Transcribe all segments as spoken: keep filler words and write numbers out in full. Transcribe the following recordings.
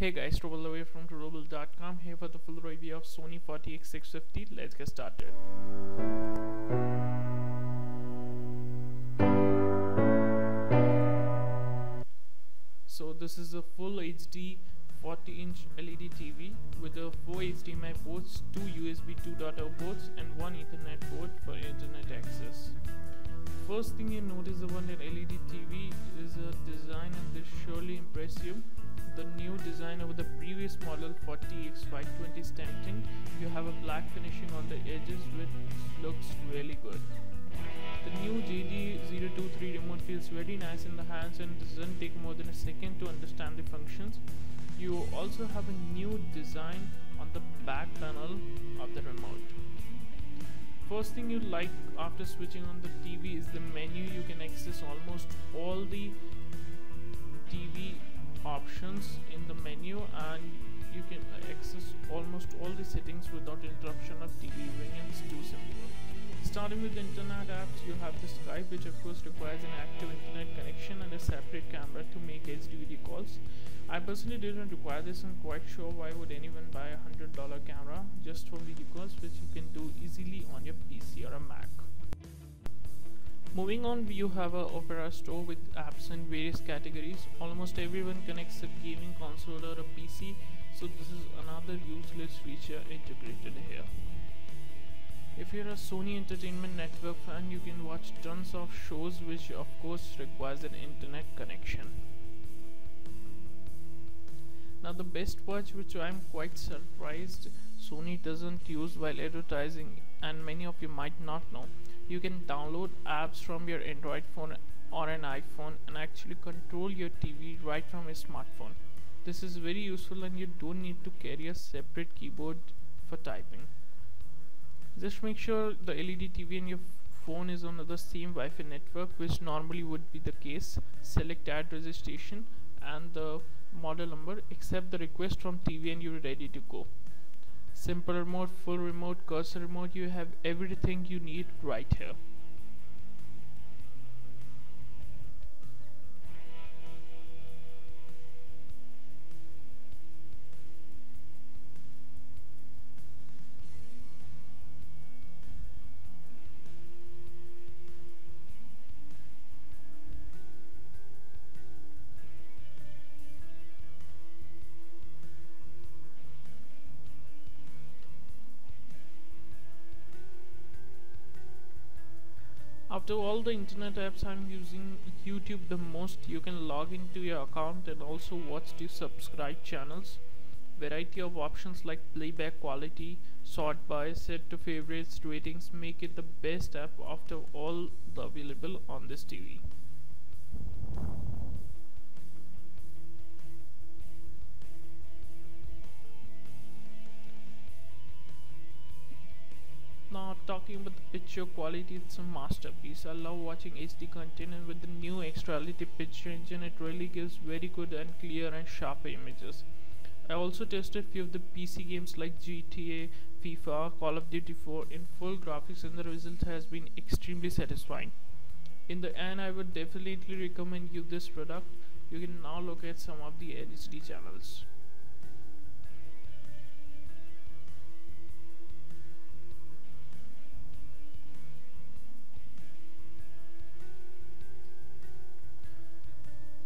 Hey guys, Droolable away from Droolable dot com here for the full review of Sony forty E X six fifty. Let's get started. So this is a full H D forty inch L E D T V with a four H D M I ports, two U S B two point oh ports and one Ethernet port for internet access. First thing you notice about an L E D T V is a design, and this surely impresses you. The new design over the previous model forty E X five twenty is tempting. You have a black finishing on the edges which looks really good. The new G D zero two three remote feels very nice in the hands and doesn't take more than a second to understand the functions. You also have a new design on the back panel of the remote. First thing you like after switching on the T V is the menu. You can access almost all the T V options in the menu, and you can access almost all the settings without interruption of T V viewing, and it's too simple. Starting with the internet apps, you have the Skype, which of course requires an active internet connection and a separate camera to make H D V D calls. I personally didn't require this, and quite sure why would anyone buy a hundred dollar camera just for video calls, which you can do easily on your P C or a Mac. Moving on, you have a Opera store with apps in various categories. Almost everyone connects a gaming console or a P C, so this is another useless feature integrated here. If you're a Sony Entertainment Network fan, you can watch tons of shows, which of course requires an internet connection. Now the best part, which I'm quite surprised Sony doesn't use while advertising, and many of you might not know. You can download apps from your Android phone or an iPhone and actually control your T V right from a smartphone. This is very useful, and you don't need to carry a separate keyboard for typing. Just make sure the L E D T V and your phone is on the same Wi-Fi network, which normally would be the case. Select ad registration and the model number, accept the request from T V, and you're ready to go. Simple remote, full remote, cursor remote, you have everything you need right here. After all the internet apps, I'm using YouTube the most. You can log into your account and also watch the subscribed channels. Variety of options like playback quality, sort by, set to favorites, ratings make it the best app after all the available on this T V. Now talking about the picture quality, it's a masterpiece. I love watching H D content, and with the new Extra L E D picture engine, it really gives very good and clear and sharp images. I also tested few of the P C games like G T A, FIFA, Call of Duty four in full graphics, and the result has been extremely satisfying. In the end, I would definitely recommend you this product. You can now look at some of the H D channels.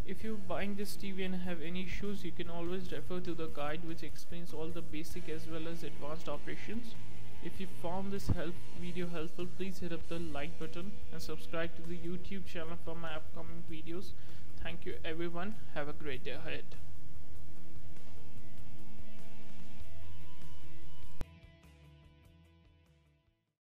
If you're buying this T V and have any issues, you can always refer to the guide, which explains all the basic as well as advanced operations. If you found this help video helpful, please hit up the like button and subscribe to the YouTube channel for my upcoming videos. Thank you everyone, have a great day ahead.